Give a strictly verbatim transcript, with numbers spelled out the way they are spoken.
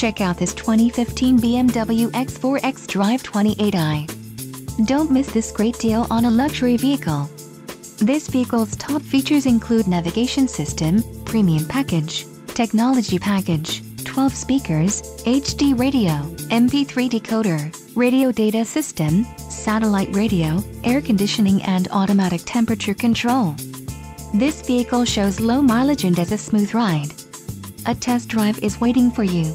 Check out this twenty fifteen B M W X four X drive twenty-eight i. Don't miss this great deal on a luxury vehicle. This vehicle's top features include navigation system, premium package, technology package, twelve speakers, H D radio, M P three decoder, radio data system, satellite radio, air conditioning and automatic temperature control. This vehicle shows low mileage and has a smooth ride. A test drive is waiting for you.